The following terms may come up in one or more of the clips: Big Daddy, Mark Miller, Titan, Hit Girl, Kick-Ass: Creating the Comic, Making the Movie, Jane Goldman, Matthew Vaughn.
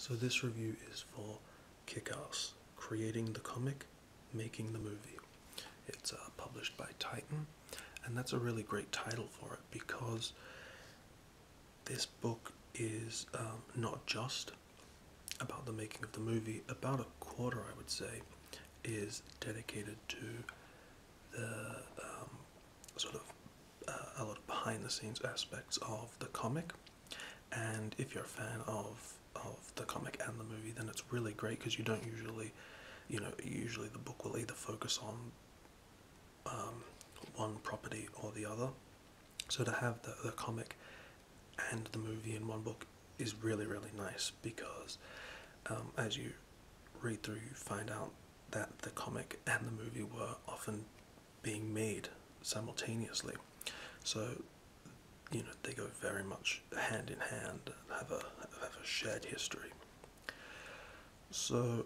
So this review is for Kick-Ass: Creating the Comic, Making the Movie. It's published by Titan, and that's a really great title for it because this book is not just about the making of the movie. About a quarter, I would say, is dedicated to the a lot of behind the scenes aspects of the comic. And if you're a fan of the comic and the movie, then it's really great because you don't usually, usually the book will either focus on one property or the other. So to have the comic and the movie in one book is really, really nice because as you read through, you find out that the comic and the movie were often being made simultaneously. So, they go very much hand in hand and have a shared history. So,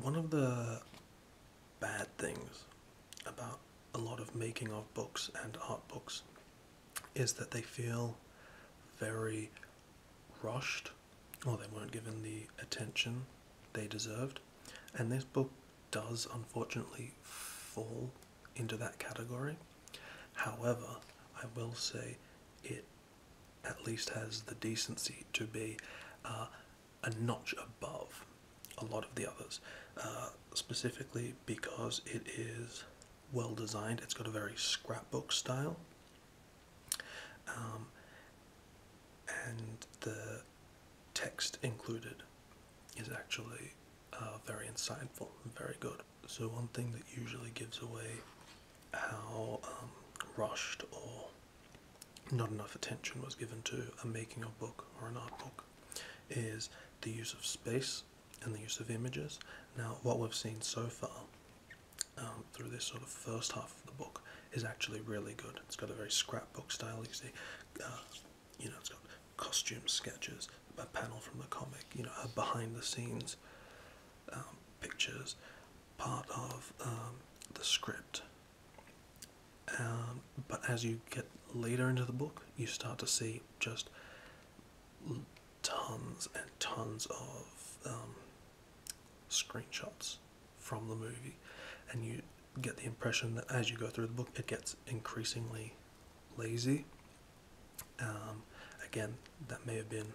one of the bad things about a lot of making of books and art books is that they feel very rushed, or they weren't given the attention they deserved. And this book does, unfortunately, fall into that category. However, I will say it at least has the decency to be a notch above a lot of the others, specifically because it is well designed. It's got a very scrapbook style, and the text included is actually very insightful and very good. So one thing that usually gives away how rushed or not enough attention was given to a making of book or an art book is the use of space and the use of images. Now, what we've seen so far through this sort of first half of the book is actually really good. It's got a very scrapbook style. You see, it's got costume sketches, a panel from the comic, a behind the scenes pictures, part of the script. But as you get later into the book, you start to see just tons and tons of screenshots from the movie, and you get the impression that as you go through the book, it gets increasingly lazy. Again, that may have been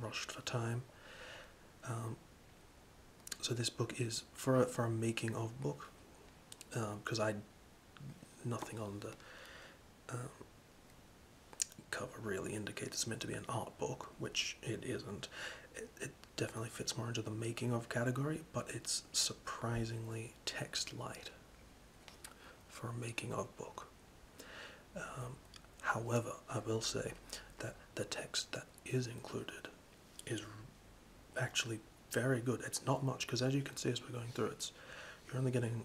rushed for time. So this book is for a making of book, because nothing on the cover really indicates it's meant to be an art book, which it isn't. It definitely fits more into the making of category, but it's surprisingly text light for a making of book. However, I will say that the text that is included is actually very good. It's not much, because as you can see as we're going through, you're only getting,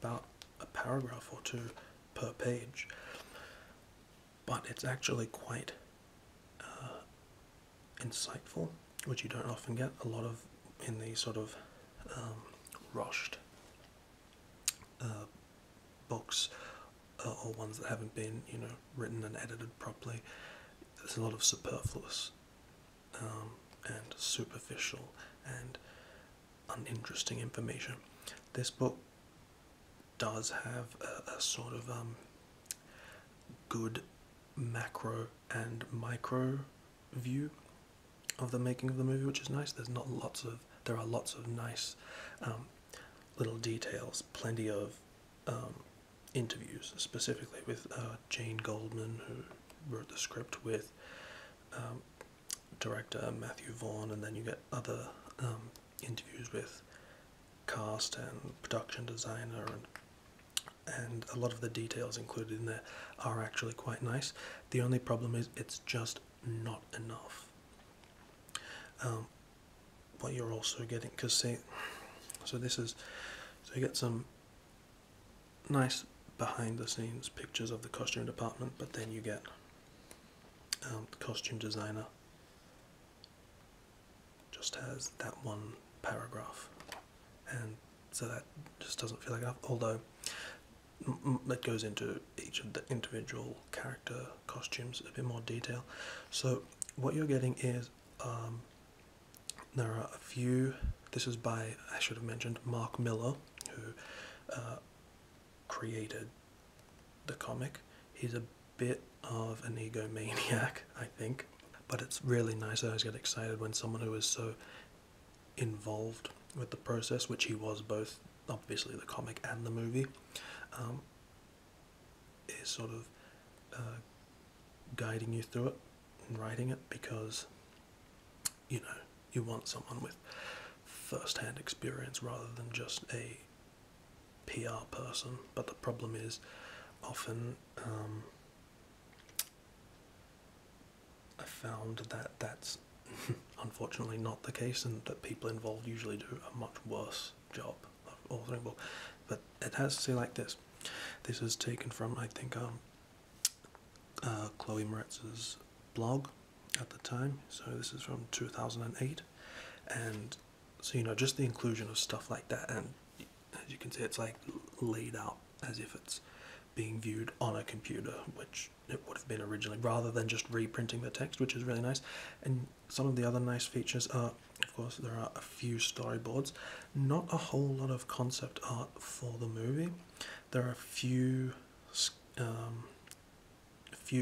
about a paragraph or two per page, but it's actually quite insightful, which you don't often get a lot of in these sort of rushed books, or ones that haven't been written and edited properly. There's a lot of superfluous and superficial and uninteresting information. This book does have a sort of good macro and micro view of the making of the movie, which is nice. There are lots of nice little details, plenty of interviews, specifically with Jane Goldman, who wrote the script, with director Matthew Vaughn, and then you get other interviews with cast and production designer, and a lot of the details included in there are actually quite nice. The only problem is it's just not enough. But you're also getting, so you get some nice behind the scenes pictures of the costume department, but then you get the costume designer just has that one paragraph, and so that just doesn't feel like enough, although it goes into each of the individual character costumes a bit more detail. So what you're getting is, there are a few, this is by, I should have mentioned, Mark Miller, who created the comic. He's a bit of an egomaniac, I think, but it's really nice. I always get excited when someone who is so involved with the process, which he was, both obviously the comic and the movie, is sort of guiding you through it and writing it, because you know you want someone with first-hand experience rather than just a PR person. But the problem is often I found that that's unfortunately not the case, and that people involved usually do a much worse job of authoring a book. But it has to say like this. This is taken from, I think, Chloe Moretz's blog at the time. So this is from 2008, and so, you know, just the inclusion of stuff like that, and as you can see, it's like laid out as if it's being viewed on a computer, which it would have been originally, rather than just reprinting the text, which is really nice. And some of the other nice features are, of course, there are a few storyboards, not a whole lot of concept art for the movie. There are a few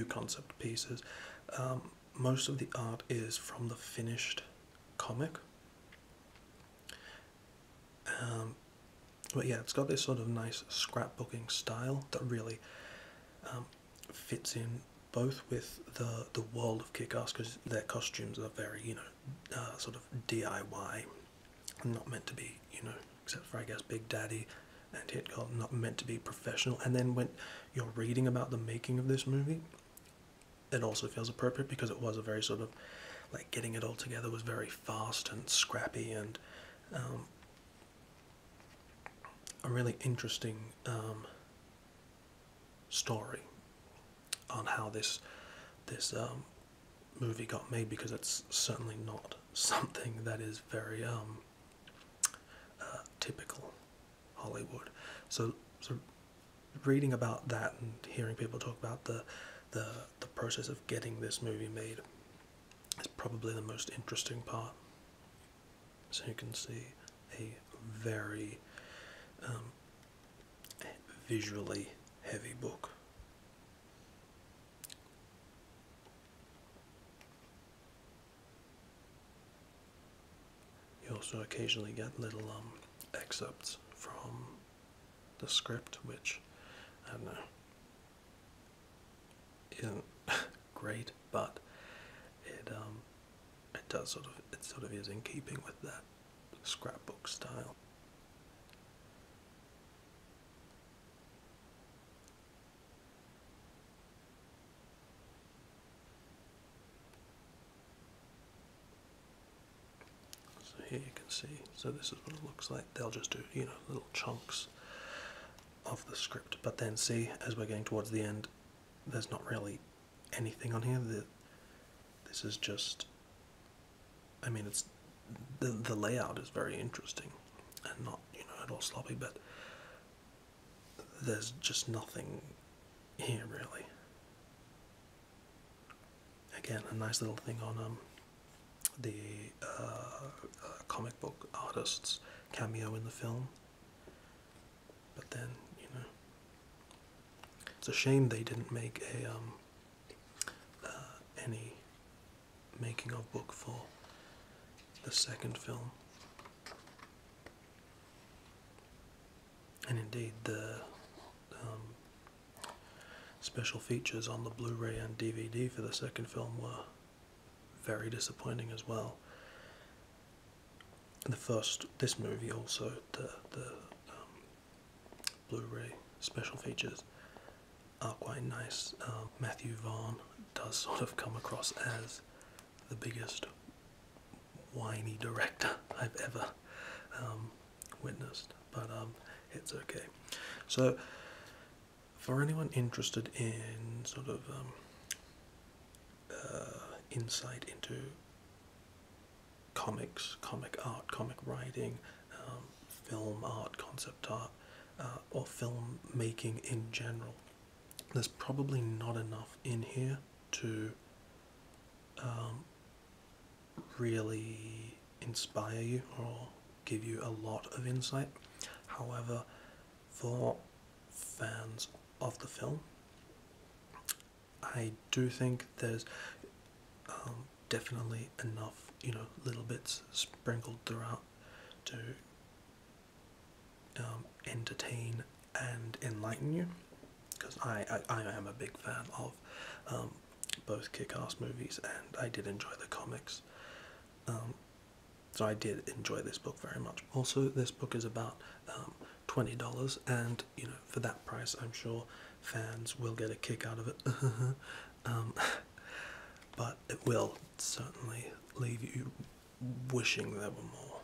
concept pieces. Most of the art is from the finished comic, but yeah, it's got this sort of nice scrapbooking style that really fits in both with the world of Kick-Ass, because their costumes are very, you know, sort of DIY, not meant to be, you know, except for I guess Big Daddy and Hit Girl, not meant to be professional. And then when you're reading about the making of this movie, it also feels appropriate, because it was a very sort of, like, getting it all together was very fast and scrappy, and a really interesting story on how this movie got made, because it's certainly not something that is very typical Hollywood. So reading about that and hearing people talk about the process of getting this movie made is probably the most interesting part. So you can see a very visually heavy book. You also occasionally get little excerpts from the script, which, I don't know, isn't great, but it does sort of, it sort of is in keeping with that scrapbook style. Here you can see, so this is what it looks like. They'll just do, you know, little chunks of the script, but then see, as we're getting towards the end, there's not really anything on here. This is just, I mean, it's the layout is very interesting and not, you know, at all sloppy, but there's just nothing here really. Again, a nice little thing on the comic book artist's cameo in the film. But then, you know, it's a shame they didn't make a any making of book for the second film. And indeed, the special features on the Blu-ray and DVD for the second film were very disappointing as well. The first, this movie also, the Blu-ray special features are quite nice. Matthew Vaughn does sort of come across as the biggest whiny director I've ever witnessed, but it's okay. So for anyone interested in sort of insight into comics, comic art, comic writing, film art, concept art, or film making in general, there's probably not enough in here to really inspire you or give you a lot of insight. However, for fans of the film, I do think there's definitely enough, little bits sprinkled throughout to entertain and enlighten you, because I am a big fan of both Kick-Ass movies, and I did enjoy the comics, so I did enjoy this book very much. Also, this book is about $20, and for that price, I'm sure fans will get a kick out of it. But it will certainly leave you wishing there were more.